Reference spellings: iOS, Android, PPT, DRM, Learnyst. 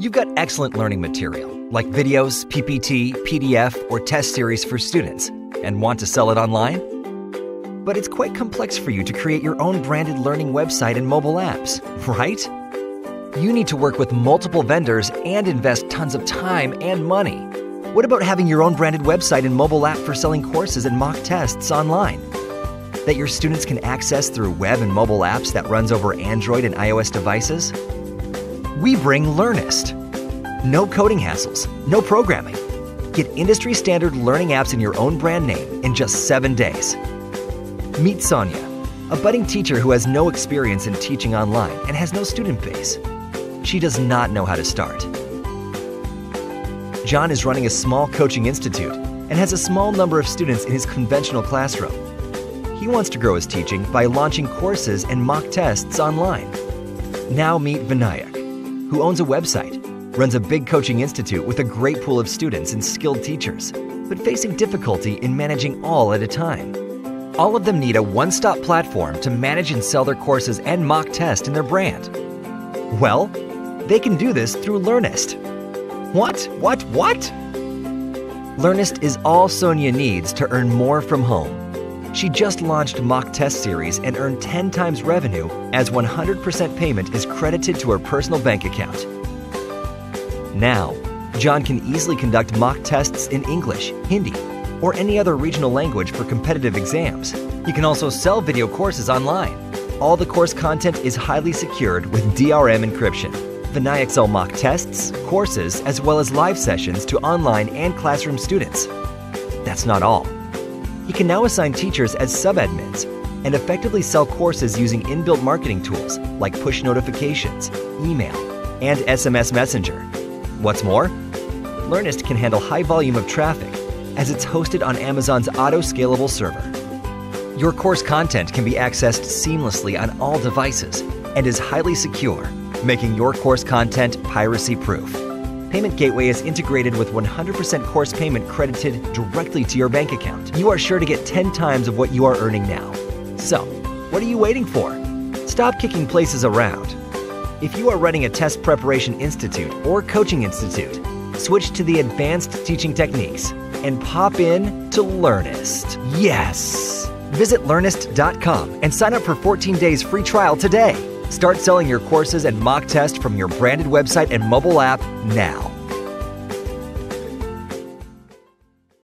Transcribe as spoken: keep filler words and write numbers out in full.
you've got excellent learning material like videos, P P T, P D F, or test series for students and want to sell it online? But it's quite complex for you to create your own branded learning website and mobile apps, right? You need to work with multiple vendors and invest tons of time and money. What about having your own branded website and mobile app for selling courses and mock tests online that your students can access through web and mobile apps that runs over Android and iOS devices? We bring Learnyst. No coding hassles, no programming. Get industry-standard learning apps in your own brand name in just seven days. Meet Sonia, a budding teacher who has no experience in teaching online and has no student base. She does not know how to start. John is running a small coaching institute and has a small number of students in his conventional classroom. He wants to grow his teaching by launching courses and mock tests online. Now meet Vinayak, who owns a website, runs a big coaching institute with a great pool of students and skilled teachers, but facing difficulty in managing all at a time. All of them need a one-stop platform to manage and sell their courses and mock test in their brand. Well, they can do this through Learnyst. What? What? What? Learnyst is all Sonia needs to earn more from home. She just launched mock test series and earned ten times revenue as one hundred percent payment is credited to her personal bank account. Now, John can easily conduct mock tests in English, Hindi, or any other regional language for competitive exams. You can also sell video courses online. All the course content is highly secured with D R M encryption. Vinayak's all mock tests, courses, as well as live sessions to online and classroom students. That's not all. He can now assign teachers as sub-admins and effectively sell courses using inbuilt marketing tools like push notifications, email, and S M S Messenger. What's more, Learnyst can handle high volume of traffic as it's hosted on Amazon's auto-scalable server. Your course content can be accessed seamlessly on all devices and is highly secure, making your course content piracy-proof. Payment Gateway is integrated with one hundred percent course payment credited directly to your bank account. You are sure to get ten times of what you are earning now. So, what are you waiting for? Stop kicking places around. If you are running a test preparation institute or coaching institute, switch to the advanced teaching techniques and pop in to Learnyst. Yes! Visit Learnyst dot com and sign up for fourteen days free trial today. Start selling your courses and mock tests from your branded website and mobile app now.